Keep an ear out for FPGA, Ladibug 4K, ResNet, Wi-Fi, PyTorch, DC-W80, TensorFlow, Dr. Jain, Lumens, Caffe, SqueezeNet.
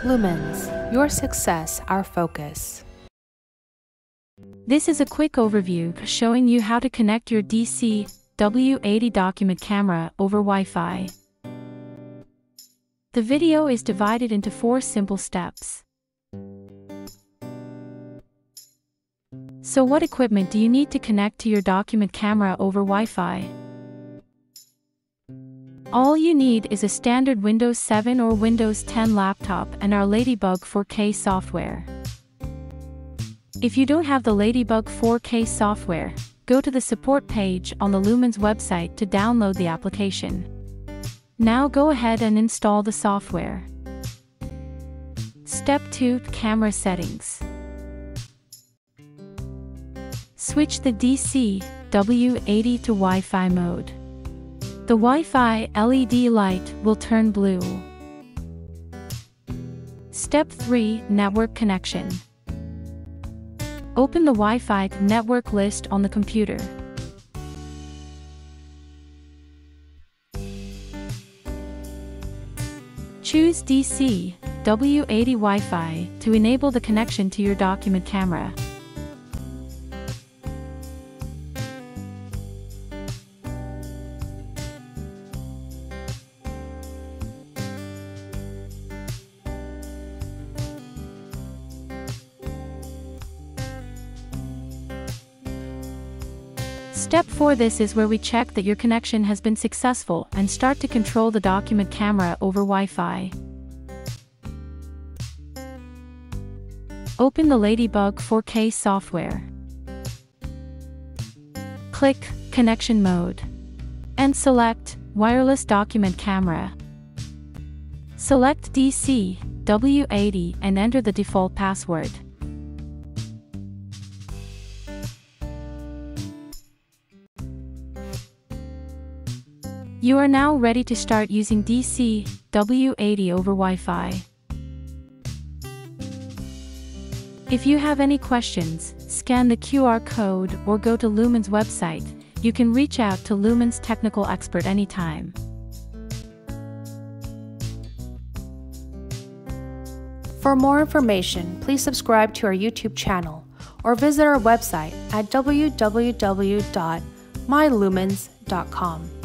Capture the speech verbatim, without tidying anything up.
Lumens, your success, our focus. This is a quick overview showing you how to connect your D C W eighty document camera over Wi-Fi. The video is divided into four simple steps. So what equipment do you need to connect to your document camera over Wi-Fi? All you need is a standard Windows seven or Windows ten laptop and our Ladibug four K software. If you don't have the Ladibug four K software, go to the support page on the Lumens website to download the application. Now go ahead and install the software. Step two. Camera settings. Switch the D C W eighty to Wi-Fi mode. The Wi-Fi L E D light will turn blue. Step three. Network connection. Open the Wi-Fi network list on the computer. Choose D C W eighty Wi-Fi to enable the connection to your document camera. Step four. This is where we check that your connection has been successful and start to control the document camera over Wi-Fi. Open the Ladibug four K software. Click Connection Mode and select Wireless Document Camera. Select D C W eighty and enter the default password. You are now ready to start using D C W eighty over Wi-Fi. If you have any questions, scan the Q R code or go to Lumens website. You can reach out to Lumens technical expert anytime. For more information, please subscribe to our YouTube channel or visit our website at w w w dot my lumens dot com.